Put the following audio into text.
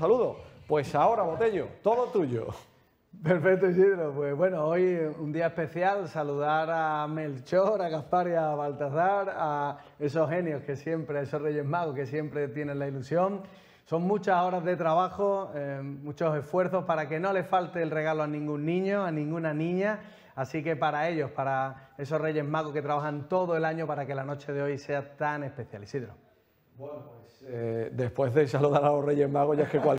Saludos. Pues ahora, Botello, todo tuyo. Perfecto, Isidro. Pues bueno, hoy un día especial, saludar a Melchor, a Gaspar y a Baltasar, a esos genios que siempre, esos Reyes Magos que siempre tienen la ilusión. Son muchas horas de trabajo, muchos esfuerzos para que no le falte el regalo a ningún niño, a ninguna niña. Así que para ellos, para esos Reyes Magos que trabajan todo el año para que la noche de hoy sea tan especial, Isidro. Bueno, pues después de saludar a los Reyes Magos, ya es que cualquier